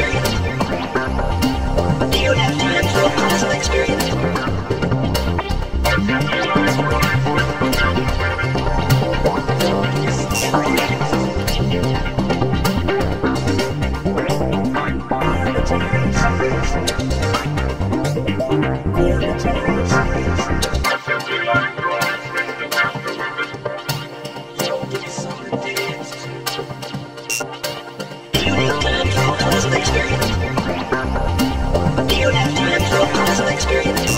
experience? Do you have time for a positive experience? Experience.